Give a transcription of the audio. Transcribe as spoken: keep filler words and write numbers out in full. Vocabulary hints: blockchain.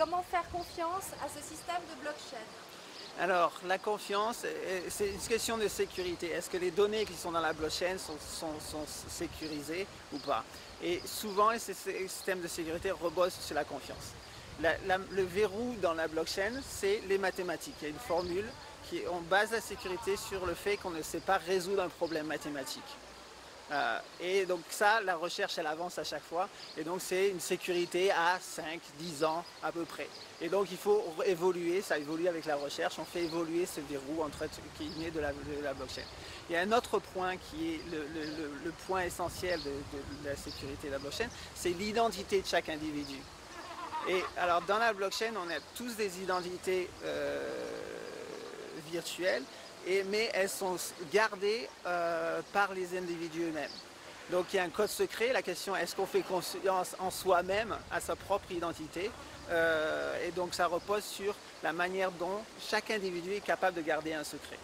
Comment faire confiance à ce système de blockchain? Alors, la confiance, c'est une question de sécurité. Est-ce que les données qui sont dans la blockchain sont, sont, sont sécurisées ou pas? Et souvent, les systèmes de sécurité reposent sur la confiance. La, la, le verrou dans la blockchain, c'est les mathématiques. Il y a une formule qui on base la sécurité sur le fait qu'on ne sait pas résoudre un problème mathématique. Euh, et donc ça, la recherche, elle avance à chaque fois. Et donc c'est une sécurité à cinq, dix ans à peu près. Et donc il faut évoluer, ça évolue avec la recherche, on fait évoluer ce verrou entre, qui naît de la, de la blockchain. Il y a un autre point qui est le, le, le, le point essentiel de, de, de la sécurité de la blockchain, c'est l'identité de chaque individu. Et alors dans la blockchain, on a tous des identités euh, virtuelles, et, mais elles sont gardées euh, par les individus eux-mêmes. Donc il y a un code secret, la question est-ce qu'on fait confiance en soi-même, à sa propre identité, euh, et donc ça repose sur la manière dont chaque individu est capable de garder un secret.